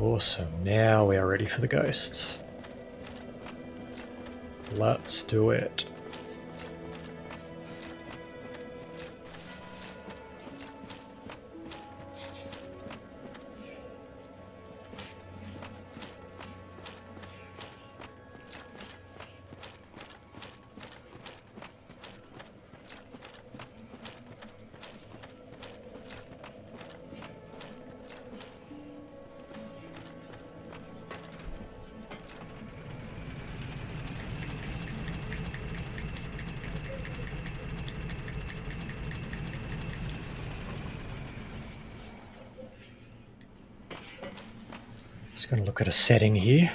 Awesome, now we are ready for the ghosts. Let's do it. Just going to look at a setting here.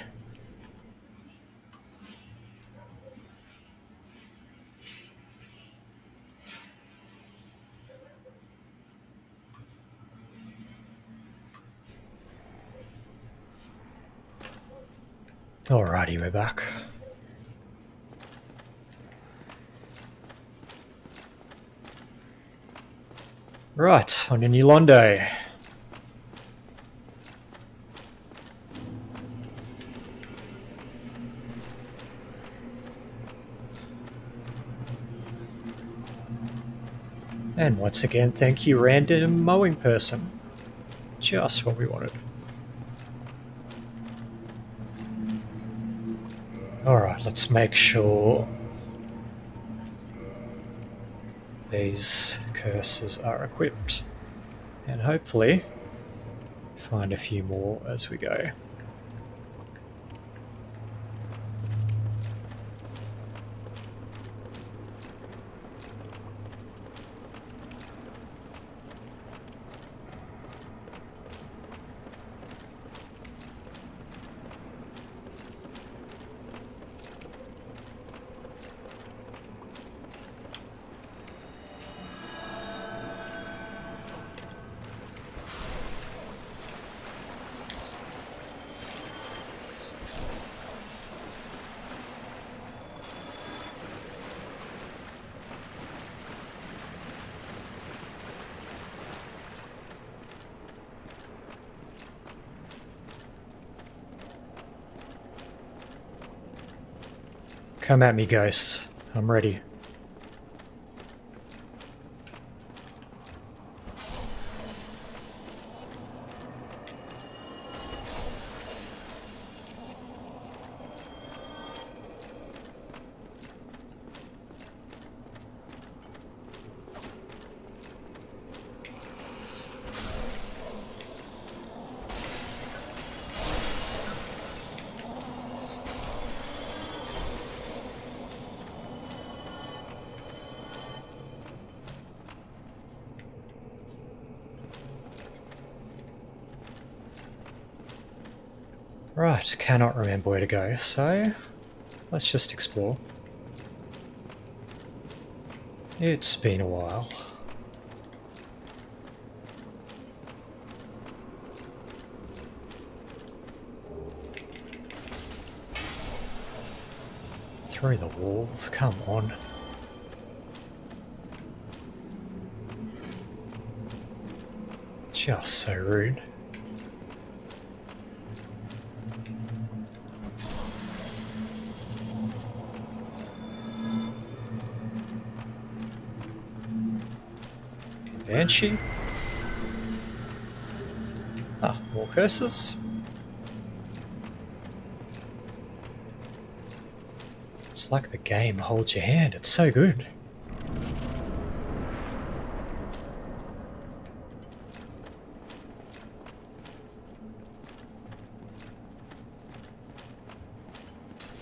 Alrighty, we're back. Right, on your new Londo. And once again, thank you, random mowing person. Just what we wanted. Alright, let's make sure these curses are equipped. And hopefully find a few more as we go. Come at me, ghosts. I'm ready. Right, cannot remember where to go, so let's just explore. It's been a while. Through the walls, come on. Just so rude. Banshee. Ah, more curses. It's like the game holds your hand, it's so good.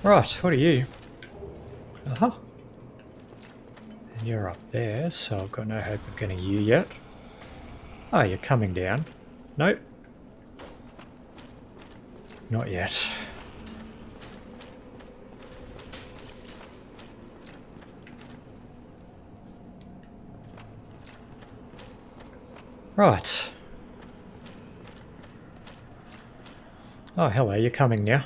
Right, what are you? Uh-huh. You're up there, so I've got no hope of getting you yet. Oh, you're coming down. Nope. Not yet. Right. Oh, hello, you're coming now.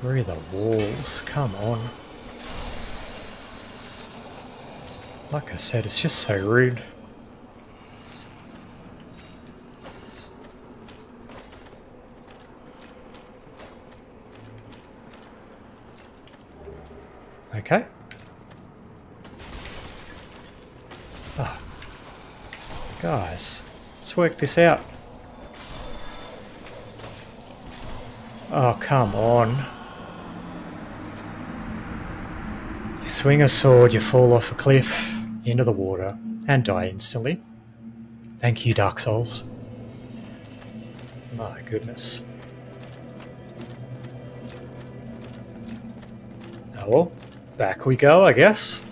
Through the walls, come on. Like I said, it's just so rude. Okay. Oh. Guys, let's work this out. Oh, come on. You swing a sword, you fall off a cliff, into the water, and die instantly. Thank you, Dark Souls. My goodness. Oh well, back we go, I guess.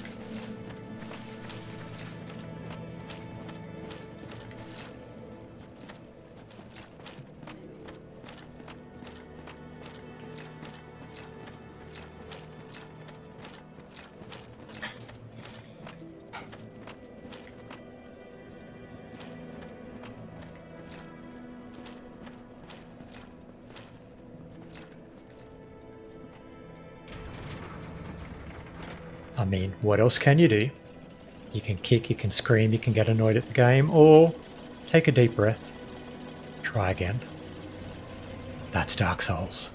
I mean, what else can you do? You can kick, you can scream, you can get annoyed at the game, or take a deep breath, try again. That's Dark Souls.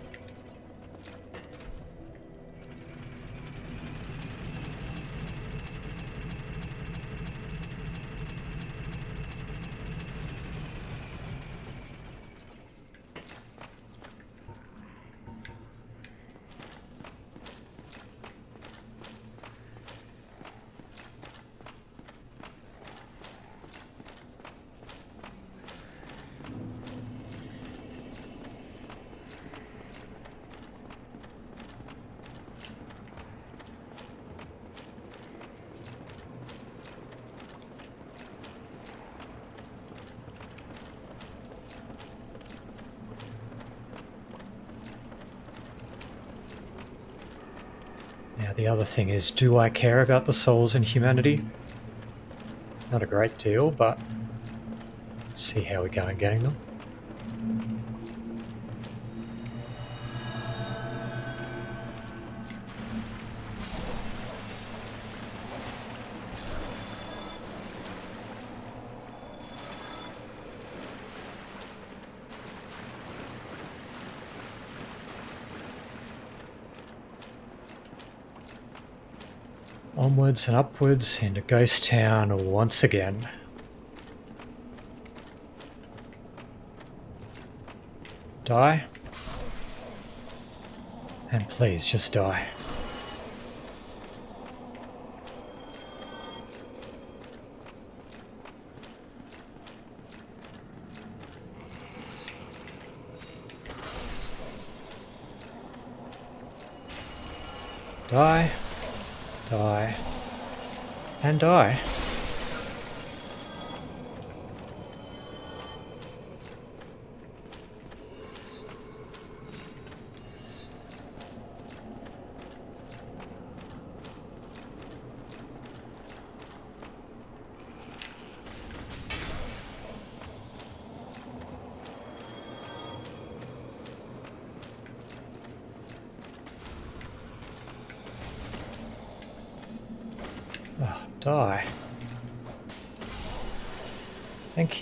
The other thing is, do I care about the souls in humanity? Not a great deal, but let's see how we go in getting them. Onwards and upwards into Ghost Town once again. Die. And please just die. Die. Die. And die. Die. Thank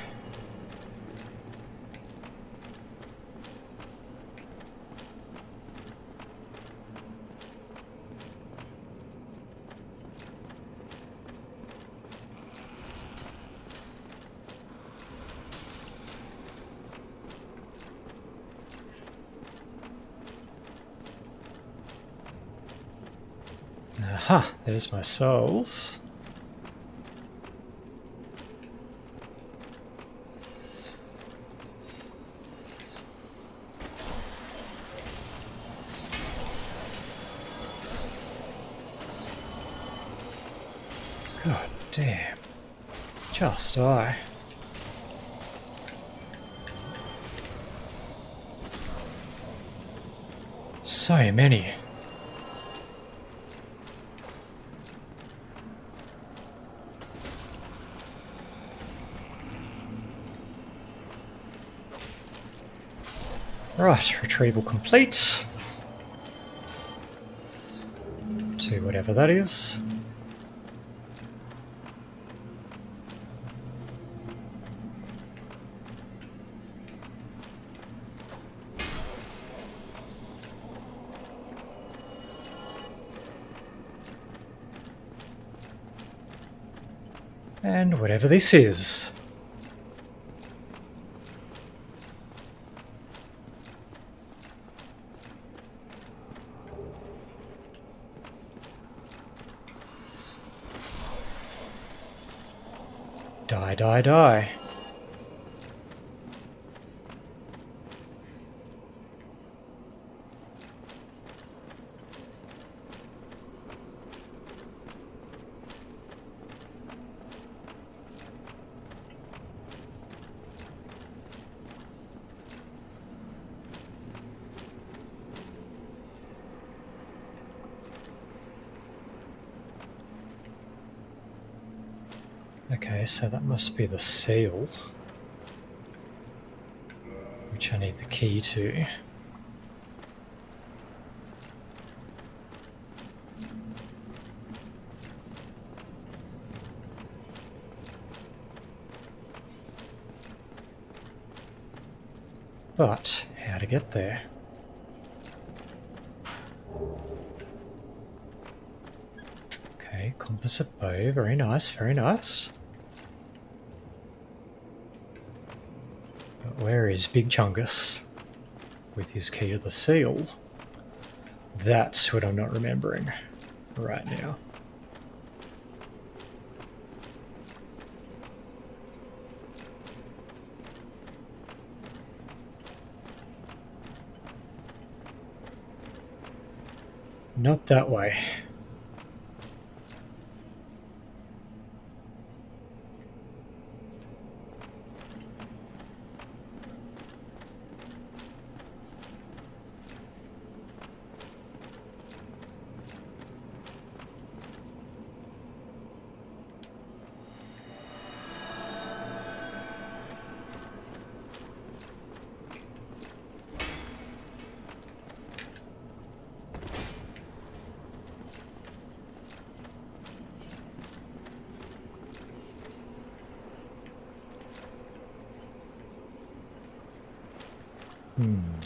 Aha, there's my souls. God damn. Just die. So many. Right, retrieval complete. To whatever that is. And whatever this is. Die. Okay, so that must be the seal, which I need the key to. But how to get there? Okay, composite bow, very nice, very nice. Where is Big Chungus with his key of the seal? That's what I'm not remembering right now. Not that way.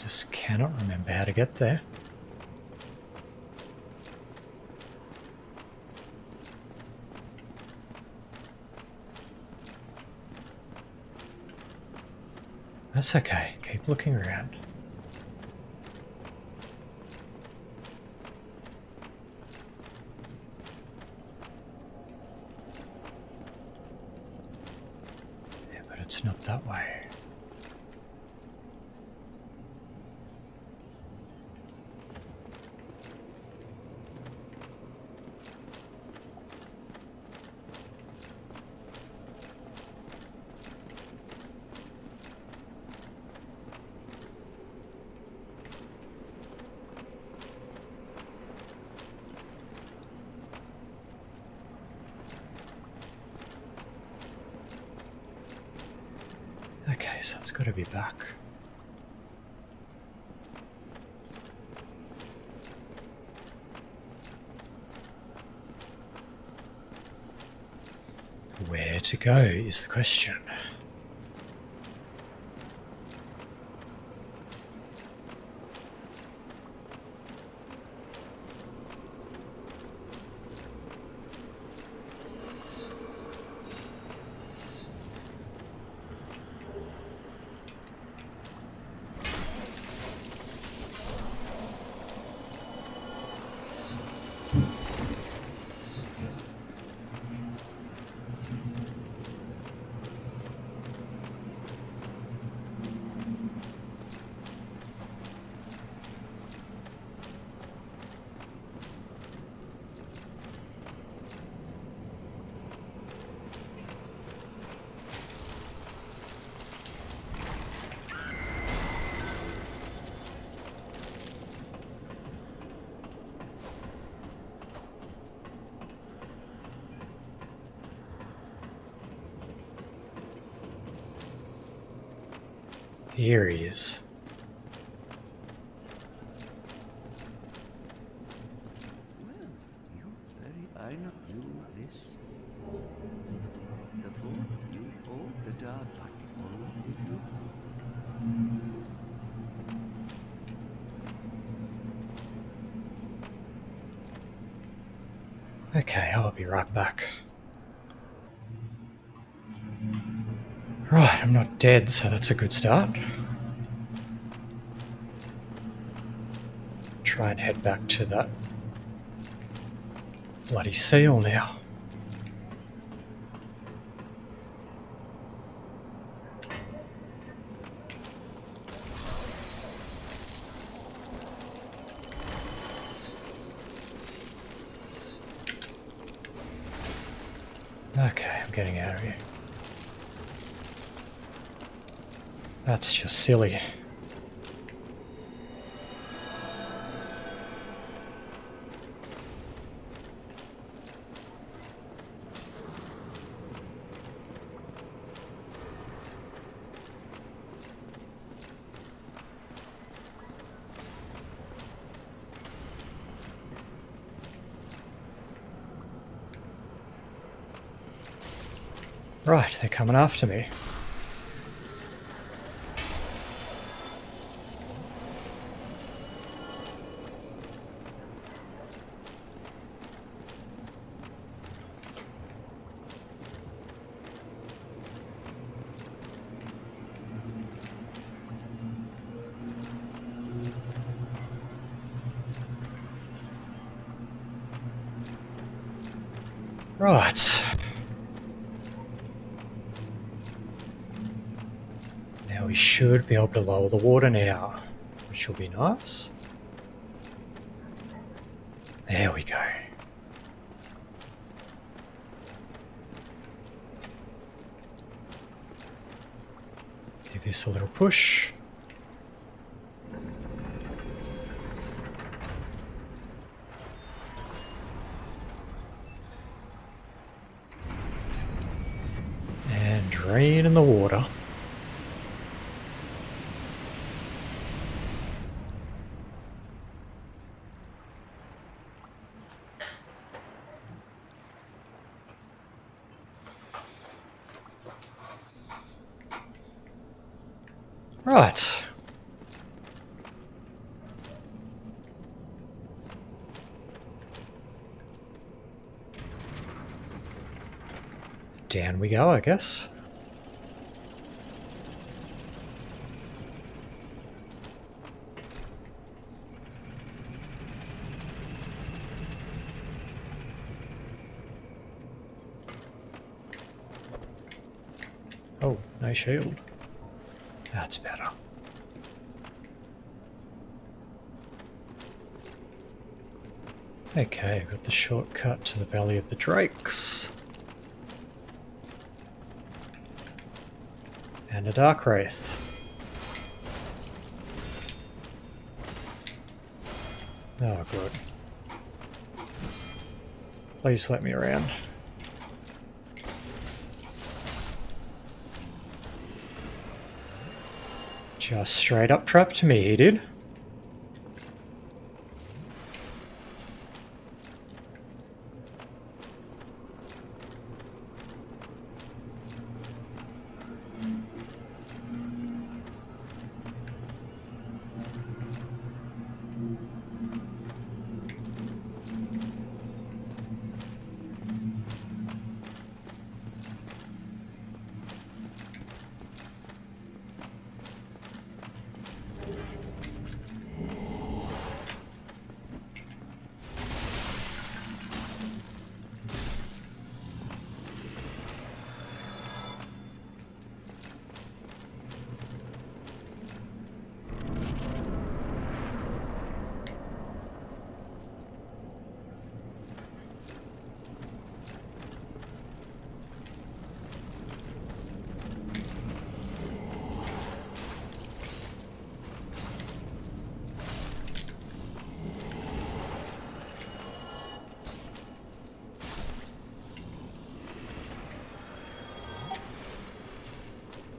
Just cannot remember how to get there. That's okay, keep looking around. Yeah, but it's not that way. So it's got to be back. Where to go is the question. Theories. Well, you very fine of you this. The fool you hold the dark you. Okay, I'll be right back. Right, I'm not dead, so that's a good start. Try and head back to that bloody seal now. Okay, I'm getting out of here. That's just silly. Right, they're coming after me. Right. Now we should be able to lower the water now, which will be nice. There we go. Give this a little push. Rain in the water. Right. Down we go, I guess. No shield. That's better. Okay, got the shortcut to the Valley of the Drakes. And a Dark Wraith. Oh, good. Please let me around. Just straight up trapped me, he did.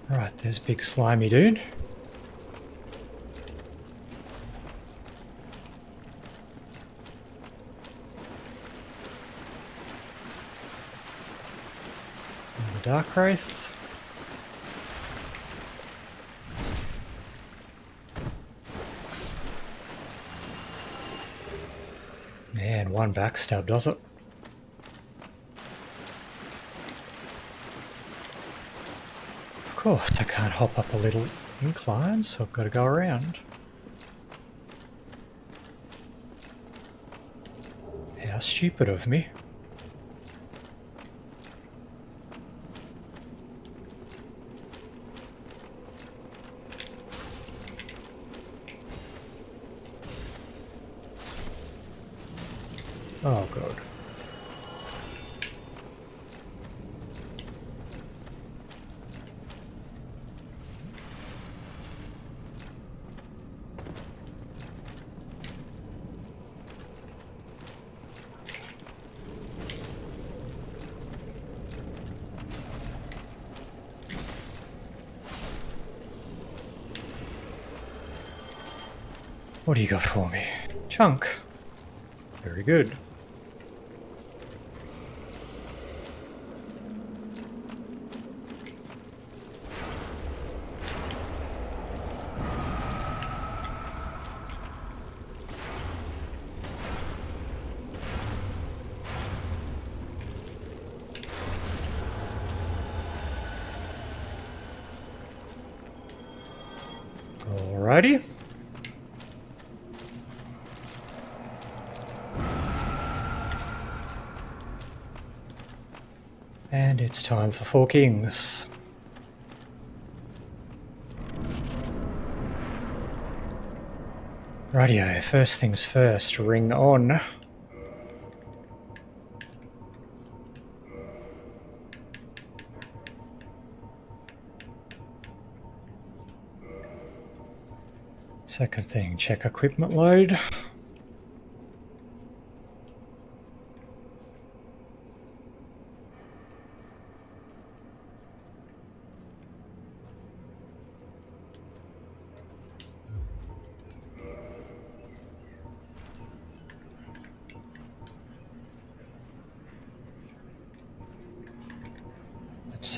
Right, there's big slimy dude. Dark Wraith. Man, one backstab, does it? Of course, I can't hop up a little incline, so I've got to go around. How stupid of me. Oh god. What do you got for me? Chunk. Very good. Alrighty. And it's time for Four Kings. Rightio, first things first, ring on. Second thing, check equipment load. Let's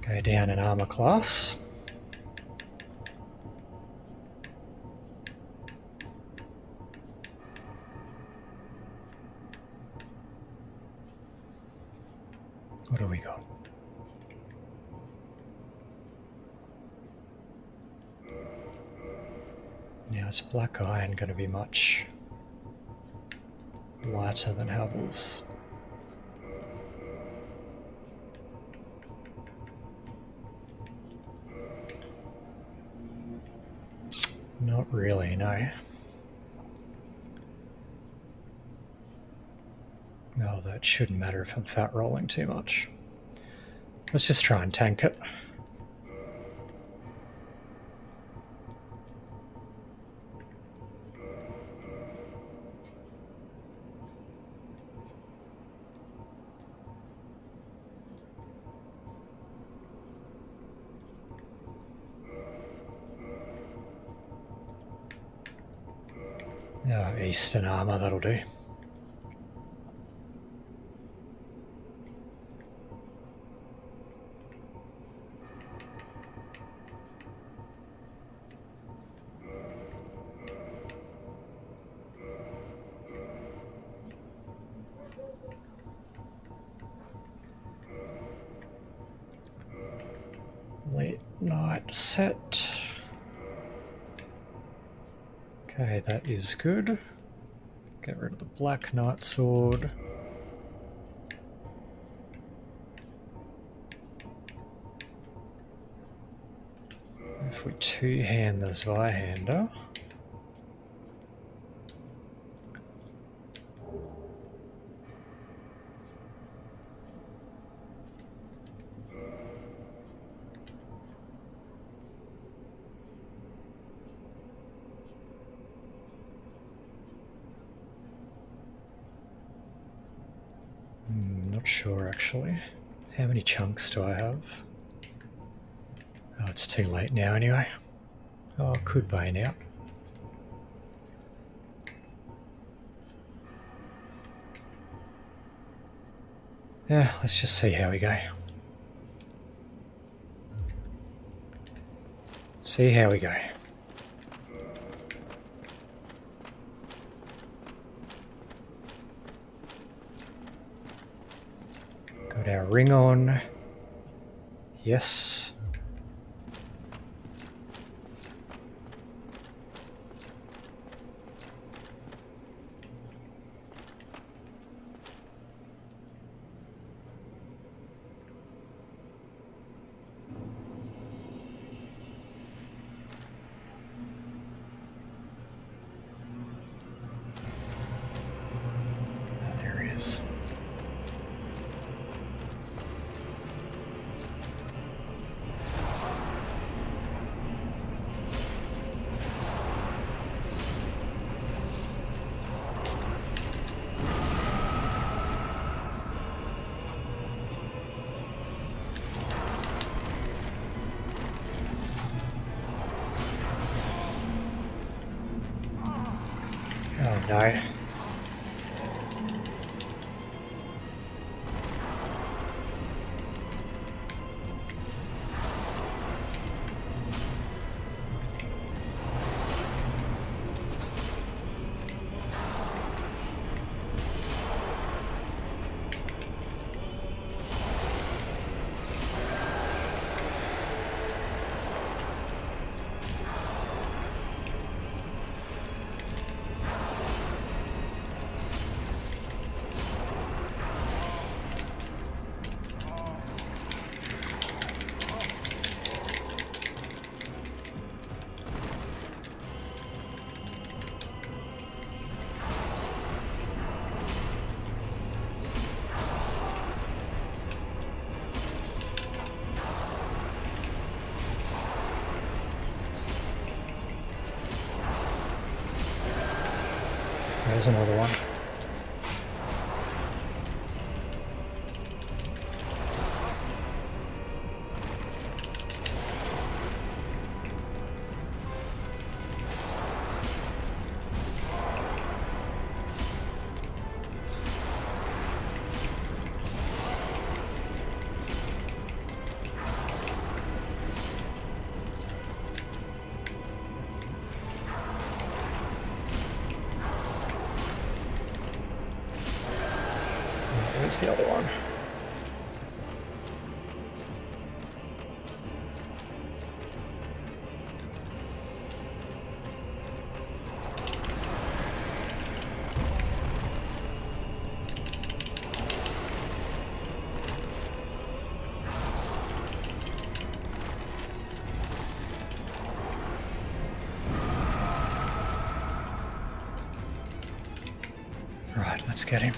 go down in armor class. What do we got? Now it's black iron going to be much lighter than Havel's. Not really, no. Although it shouldn't matter if I'm fat rolling too much. Let's just try and tank it. Oh, Eastern armor, that'll do. Late night set. Okay, that is good. Get rid of the black knight sword. If we two-hand the Zweihander. Not sure actually. How many chunks do I have? Oh, it's too late now anyway. Oh, I could bane out. Yeah, let's just see how we go. See how we go. Got our ring on. Yes. There's another one. The other one. Right, let's get him.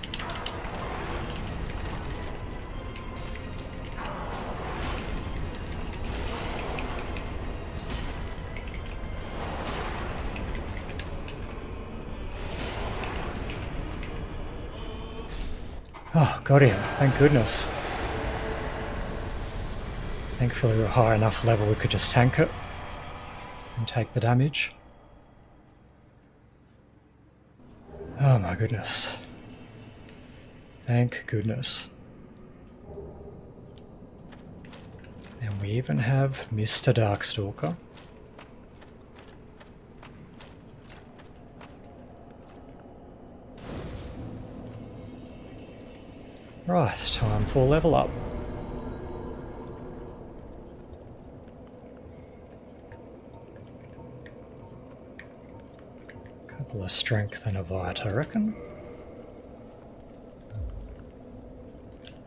Got him, thank goodness. Thankfully we were high enough level we could just tank it and take the damage. Oh my goodness. Thank goodness. And we even have Mr. Darkstalker. Right, time for level up. Couple of strength and a bite, I reckon.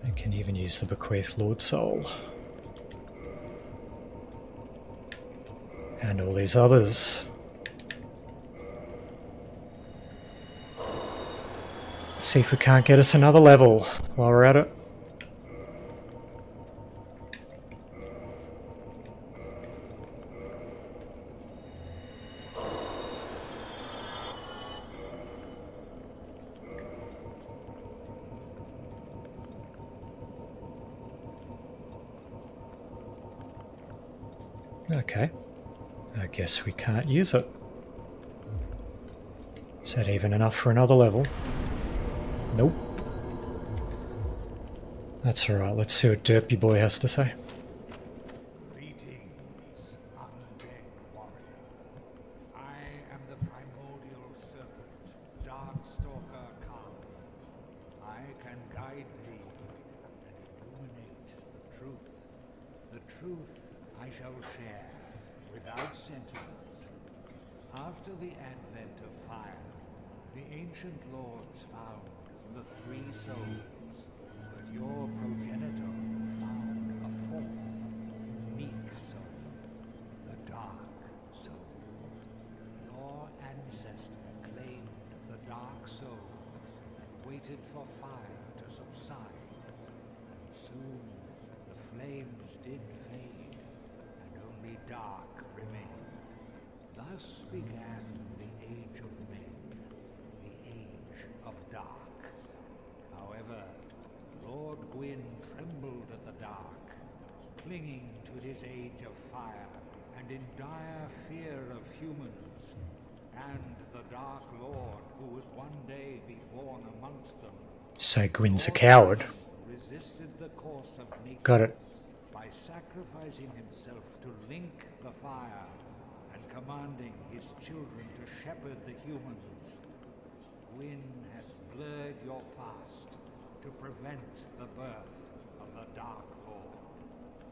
I can even use the bequeath Lord Soul. And all these others. See if we can't get us another level while we're at it. Okay, I guess we can't use it. Is that even enough for another level? Nope. That's alright, let's see what Derpy Boy has to say. So Gwyn's a coward. Got it. By sacrificing himself to link the fire and commanding his children to shepherd the humans, Gwyn has blurred your past to prevent the birth of the Dark Lord.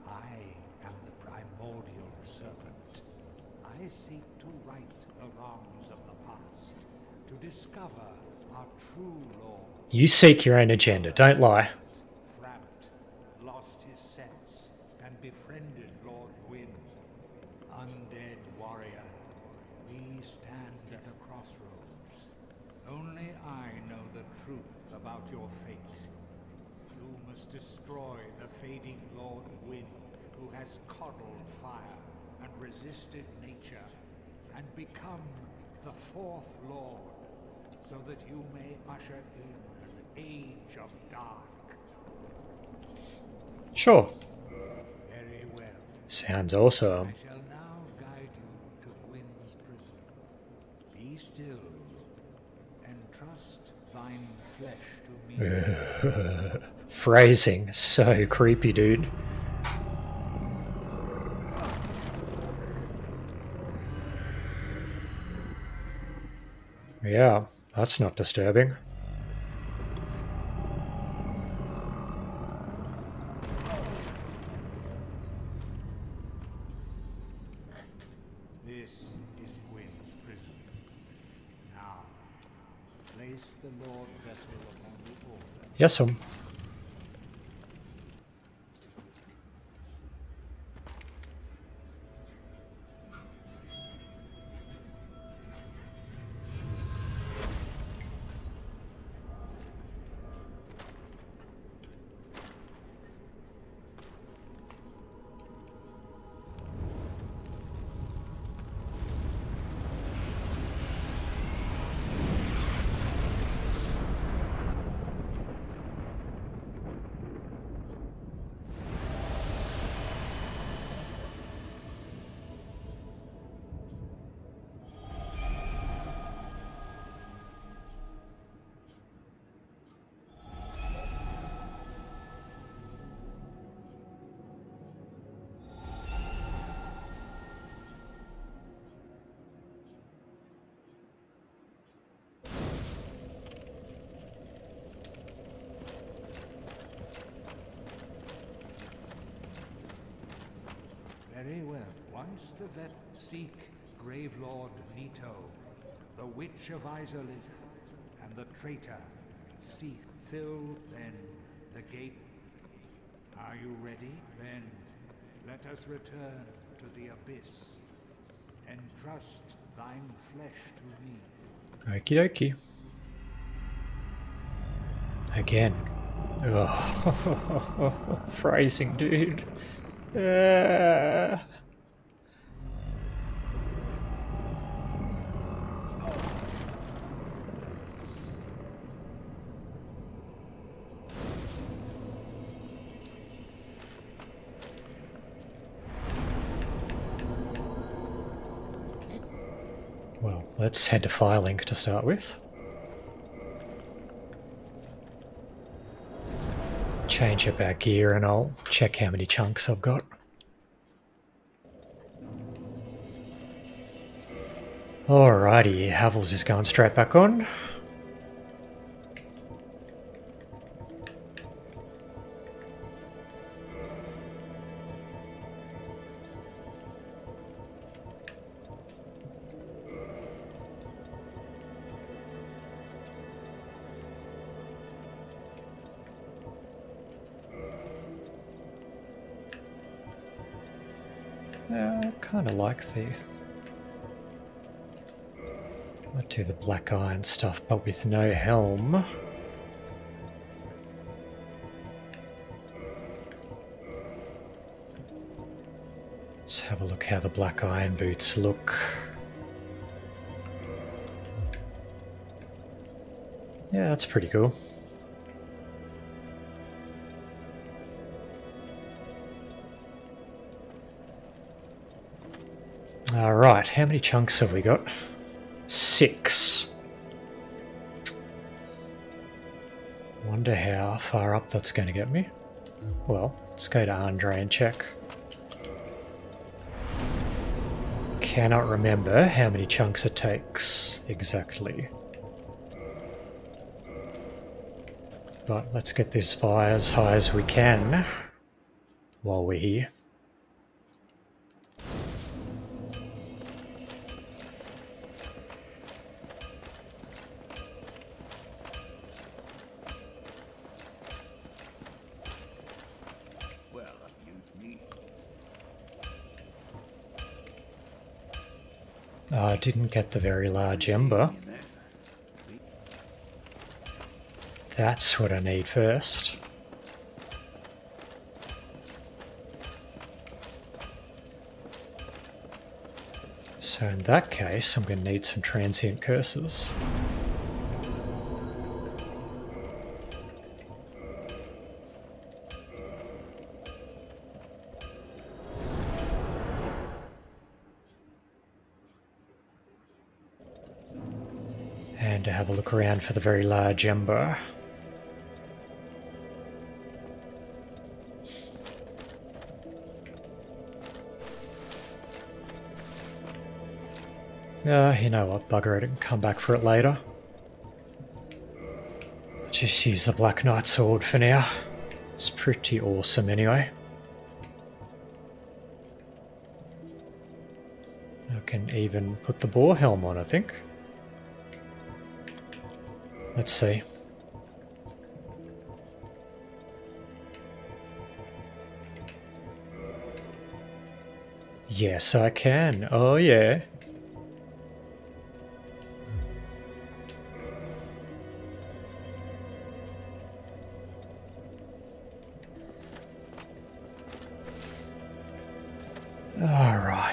I am the primordial serpent. I seek to right the wrongs of the past, to discover our true Lord. You seek your own agenda, don't lie. Frapped, lost his sense, and befriended Lord Gwyn. Undead warrior, we stand at a crossroads. Only I know the truth about your fate. You must destroy the fading Lord Gwyn, who has coddled fire and resisted nature, and become the fourth Lord, so that you may usher in Age of Dark. Sure. Very well. Sounds awesome. I shall now guide you to Gwyn's prison. Be still and trust thine flesh to me. Phrasing so creepy, dude. Yeah, that's not disturbing. Yes, sir. Very well. Once the vet seek Grave Lord Nito, the Witch of Izalith, and the traitor Seath. Fill then the gate. Are you ready? Then let us return to the abyss and trust thine flesh to me. Okie dokie. Again. Oh, phrasing, dude. Well, let's head to Firelink to start with. change up our gear and I'll check how many chunks I've got. Alrighty, Havel's is going straight back on. I kind of like the... I do the black iron stuff, but with no helm. Let's have a look how the black iron boots look. Yeah, that's pretty cool. Alright, how many chunks have we got? 6. Wonder how far up that's going to get me. Well, let's go to Andre and check. Cannot remember how many chunks it takes exactly. But let's get this fire as high as we can while we're here. I didn't get the very large ember. That's what I need first. So in that case, I'm going to need some transient curses. Have a look around for the very large ember. You know what, bugger it and come back for it later. I'll just use the Black Knight sword for now. It's pretty awesome anyway. I can even put the boar helm on, I think. Let's see. Yes, I can. Oh, yeah. All right.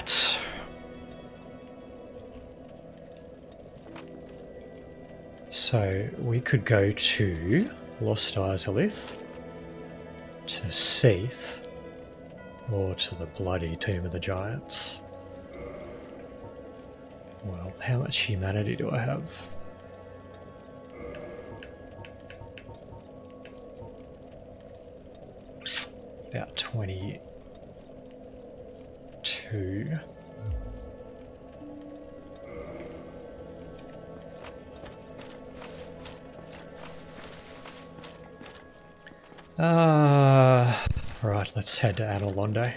So we could go to Lost Izalith, to Seath, or to the bloody Tomb of the Giants. Well, how much humanity do I have? About 22. Right, let's head to Anor Londo.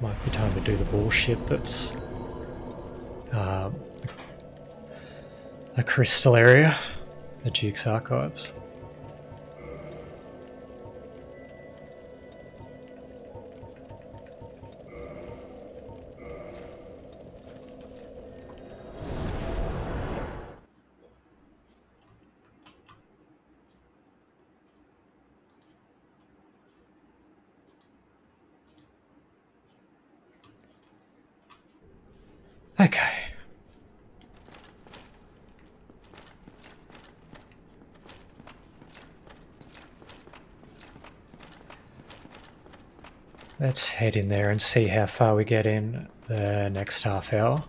Might be time to do the bullshit that's the crystal area, the Duke's Archives. Okay. Let's head in there and see how far we get in the next half hour.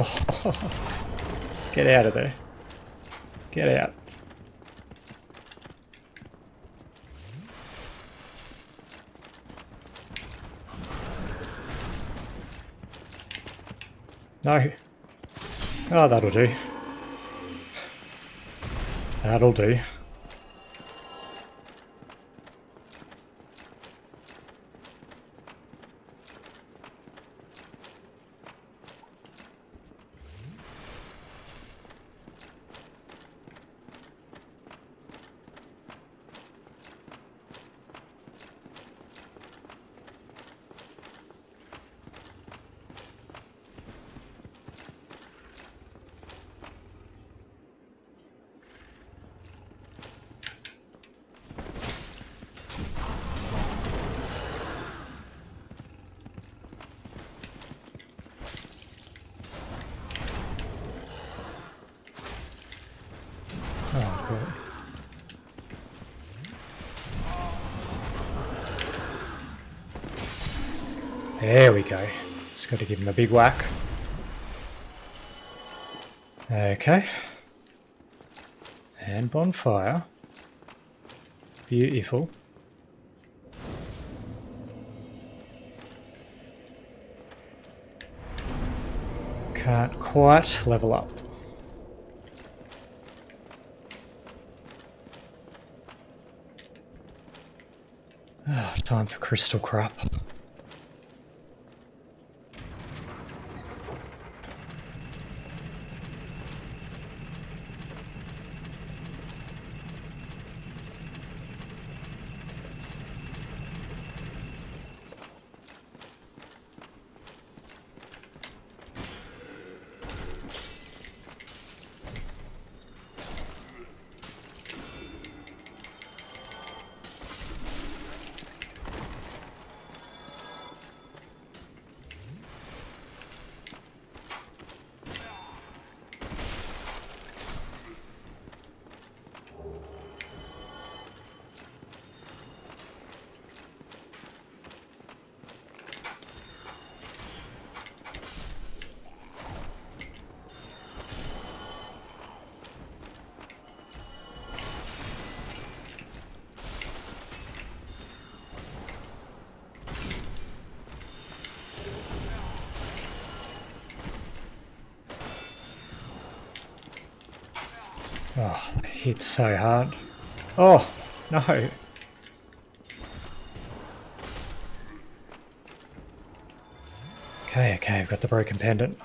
Oh, get out of there. Get out. No. Oh, that'll do. That'll do. There we go. Just got to give him a big whack. Okay. And bonfire. Beautiful. Can't quite level up. Oh, time for crystal crap. Oh, that hits so hard. Oh, no. Okay, okay, I've got the broken pendant.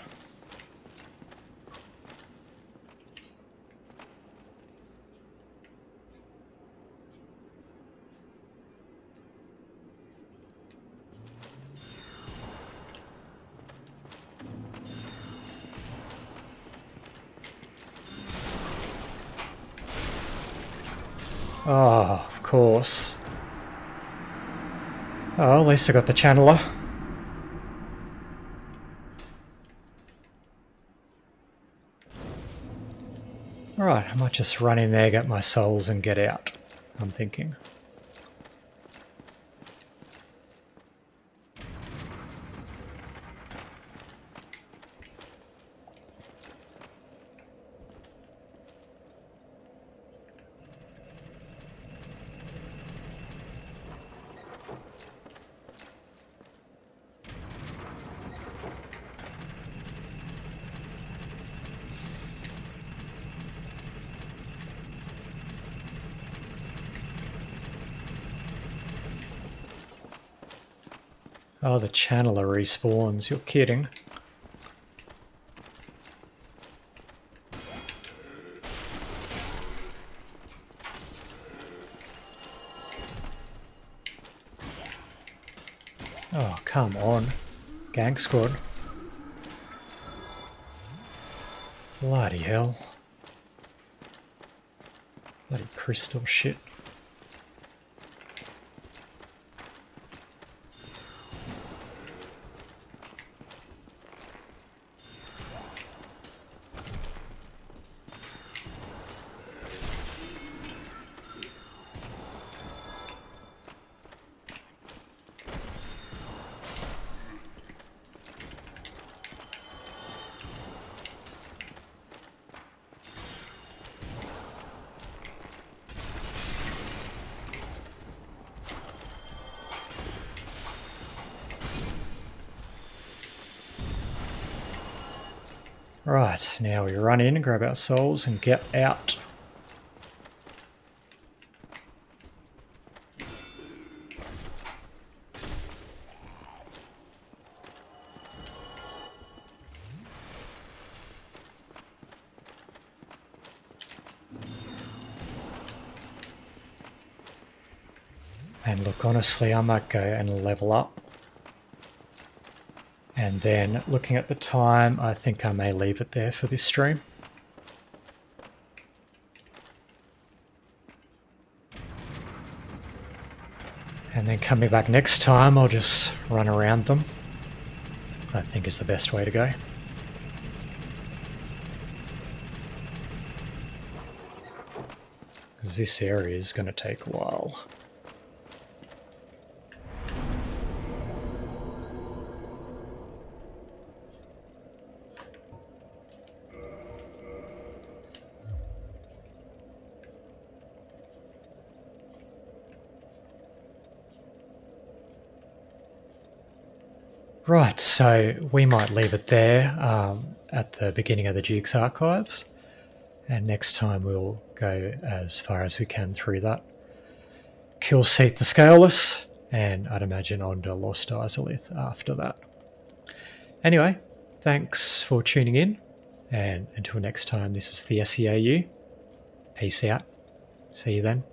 Oh, of course. Oh, at least I got the channeler. Alright, I might just run in there, get my souls and get out, I'm thinking. Oh, the channeler respawns. You're kidding. Oh, come on. Gang squad. Bloody hell. Bloody crystal shit. Right, now we run in, grab our souls and get out. And look, honestly, I might go and level up. And then, looking at the time, I think I may leave it there for this stream. And then coming back next time, I'll just run around them. I think is the best way to go. Because this area is going to take a while. Right, so we might leave it there at the beginning of the Duke's Archives, and next time we'll go as far as we can through that. Kill Seath the Scaleless, and I'd imagine on to Lost Izalith after that. Anyway, thanks for tuning in, and until next time, this is ThiessiAU. Peace out. See you then.